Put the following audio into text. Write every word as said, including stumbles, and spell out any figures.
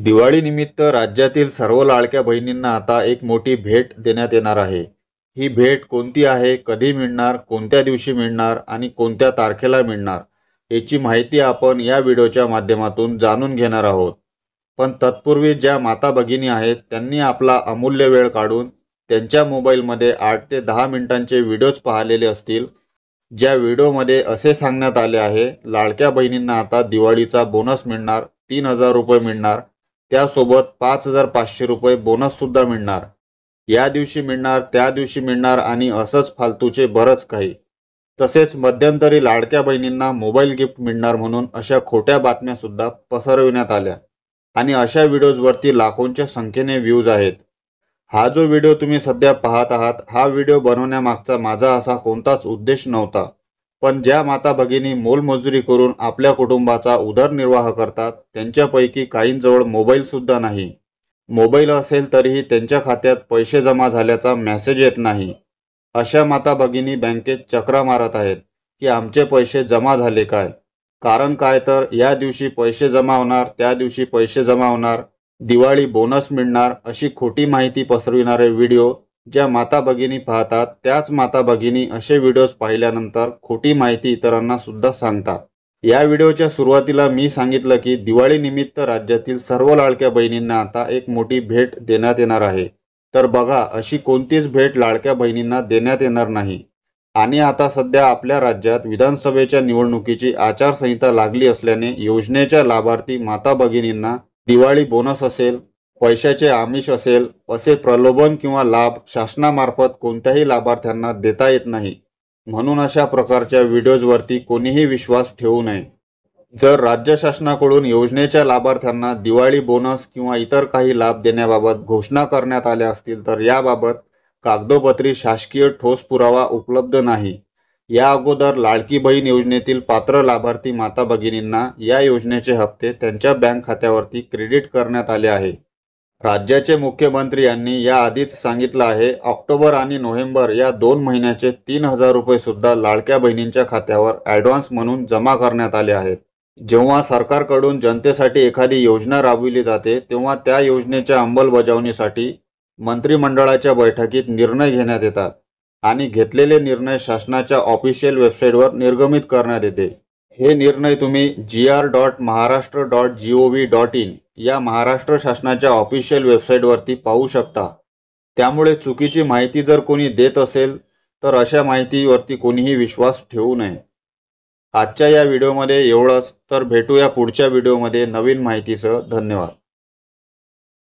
दिवाळी निमित्त राज्यातील सर्व लाडक्या बहिणींना आता एक मोठी भेट देण्यात येणार आहे। ही भेट कोणती आहे, कधी मिळणार, कोणत्या दिवशी मिळणार आणि कोणत्या तारखेला मिळणार याची माहिती आपण या व्हिडिओच्या माध्यमातून जाणून घेणार आहोत। पण तत्पूर्वी ज्या माता भगिनी आहेत त्यांनी आपला अमूल्य वेळ काढून त्यांच्या मोबाईलमध्ये आठ ते दहा मिनिटांचे व्हिडिओज पाहिलेले असतील, ज्या व्हिडिओमध्ये असे सांगण्यात आले आहे लाडक्या बहिणींना आता दिवाळीचा बोनस मिळणार, तीन हजार रुपये मिळणार, त्यासोबत पाच हजार पाचशे रुपये बोनससुद्धा मिळणार, या दिवशी मिळणार, त्या दिवशी मिळणार आणि असंच फालतूचे बरंच काही। तसेच मध्यंतरी लाडक्या बहिणींना मोबाईल गिफ्ट मिळणार म्हणून अशा खोट्या बातम्यासुद्धा पसरविण्यात आल्या आणि अशा व्हिडिओजवरती लाखोंच्या संख्येने व्ह्यूज आहेत। हा जो व्हिडिओ तुम्ही सध्या पाहत आहात हा व्हिडिओ बनवण्यामागचा माझा असा कोणताच उद्देश नव्हता, पण ज्या माता भगिनी मोलमजुरी करून आपल्या कुटुंबाचा उदरनिर्वाह करतात त्यांच्यापैकी काहींजवळ मोबाईलसुद्धा नाही। मोबाईल असेल तरीही त्यांच्या खात्यात पैसे जमा झाल्याचा मेसेज येत नाही। अशा माता भगिनी बँकेत चक्रा मारत आहेत की आमचे पैसे जमा झाले काय, कारण काय तर या दिवशी पैसे जमा होणार, त्या दिवशी पैसे जमा होणार, दिवाळी बोनस मिळणार अशी खोटी माहिती पसरविणारे व्हिडिओ ज्या माता भगिनी पाहतात त्याच माता भगिनी असे व्हिडिओज पाहिल्यानंतर खोटी माहिती इतरांना सुद्धा सांगतात। या व्हिडिओच्या सुरुवातीला मी सांगितलं की दिवाळी निमित्त राज्यातील सर्व लाडक्या बहिणींना आता एक मोठी भेट देण्यात येणार आहे। तर बघा, अशी कोणतीच भेट लाडक्या बहिणींना देण्यात येणार नाही। आणि आता सध्या आपल्या राज्यात विधानसभेच्या निवडणुकीची आचारसंहिता लागली असल्याने योजनेच्या लाभार्थी माता भगिनींना दिवाळी बोनस असेल, पैशाचे आमिष असेल असे प्रलोभन किंवा लाभ शासनामार्फत कोणत्याही लाभार्थ्यांना देता येत नाही। म्हणून अशा प्रकारच्या व्हिडिओजवरती कोणीही विश्वास ठेवू नये। जर राज्य शासनाकडून योजनेच्या लाभार्थ्यांना दिवाळी बोनस किंवा इतर काही लाभ देण्याबाबत घोषणा करण्यात आल्या असतील तर याबाबत कागदोपत्री शासकीय ठोस पुरावा उपलब्ध नाही। या अगोदर लाडकी बहीण योजनेतील पात्र लाभार्थी माता भगिनींना या योजनेचे हप्ते त्यांच्या बँक खात्यावरती क्रेडिट करण्यात आले आहे। राज्याचे मुख्यमंत्री यांनी याआधीच सांगितलं आहे ऑक्टोबर आणि नोव्हेंबर या दोन महिन्याचे तीन हजार रुपयेसुद्धा लाडक्या बहिणींच्या खात्यावर ॲडव्हान्स म्हणून जमा करण्यात आले आहेत। जेव्हा सरकारकडून जनतेसाठी एखादी योजना राबविली जाते तेव्हा त्या योजनेच्या अंमलबजावणीसाठी मंत्रिमंडळाच्या बैठकीत निर्णय घेण्यात येतात आणि घेतलेले निर्णय शासनाच्या ऑफिशियल वेबसाईटवर निर्गमित करण्यात येते। हे निर्णय तुम्ही G R dot Maharashtra dot G O V dot in या महाराष्ट्र शासनाच्या ऑफिशियल वेबसाईटवरती पाहू शकता। त्यामुळे चुकीची माहिती जर कोणी देत असेल तर अशा माहितीवरती कोणीही विश्वास ठेवू नये। आजच्या या व्हिडिओमध्ये एवढंच, तर भेटूया पुढच्या व्हिडिओमध्ये नवीन माहितीसह। धन्यवाद।